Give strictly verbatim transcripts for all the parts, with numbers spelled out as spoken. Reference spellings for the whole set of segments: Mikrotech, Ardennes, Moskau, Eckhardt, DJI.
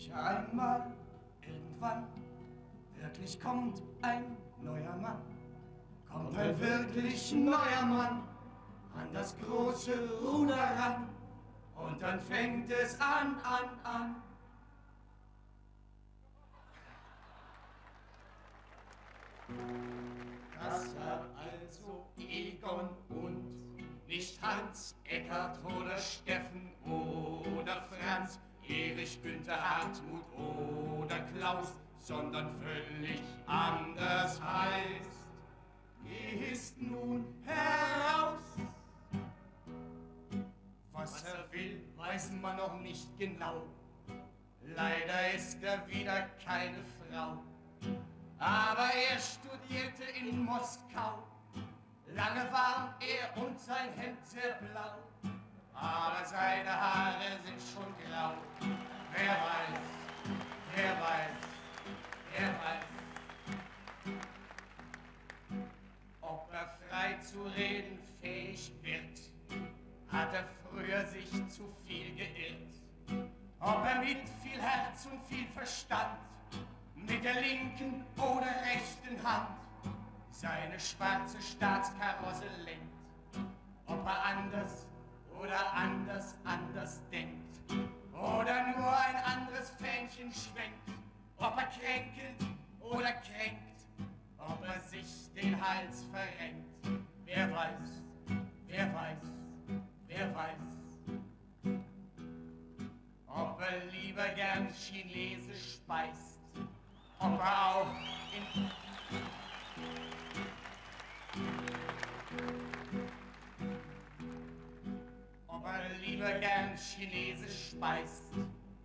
ich einmal, irgendwann, wirklich kommt ein neuer Mann. Kommt ein wirklich neuer Mann an das große Ruder ran. Und dann fängt es an, an, an. Das hat also Egon und nicht Hans, Eckhardt oder Steffen oder Franz, Erich, Günther, Hartmut oder Klaus, sondern völlig anders heißt. Ist nun heraus. Was er will, weiß man noch nicht genau. Leider ist er wieder keine Frau. Aber er studierte in Moskau. Lange war er und sein Hemd sehr blau. Aber seine Haare sind schon grau. Wer weiß, wer weiß, wer weiß. Ob er frei zu reden fähig wird, hat er früher sich zu viel geirrt. Ob er mit viel Herz und viel Verstand, mit der linken oder rechten Hand seine schwarze Staatskarosse lenkt. Ob er anders oder anders anders denkt oder nur ein anderes Fähnchen schwenkt. Ob er kränkelt oder kränkt, ob er sich den Hals verrenkt. Wer weiß, wer weiß, wer weiß. Ob er lieber gern Chinesisch speist, ob er auch in, ob er lieber gern Chinesisch speist,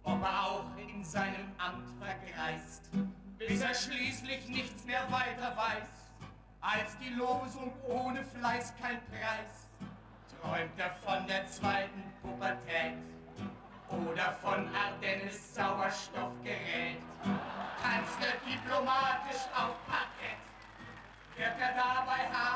ob er auch in seinem Amt vergreist, bis er schließlich nichts mehr weiter weiß, als die Losung ohne Fleiß kein Preis. Träumt er von der zweiten Pubertät oder von Ardennes Sauerstoffgerät? Tanzt er diplomatisch auf Parkett, wird er dabei haben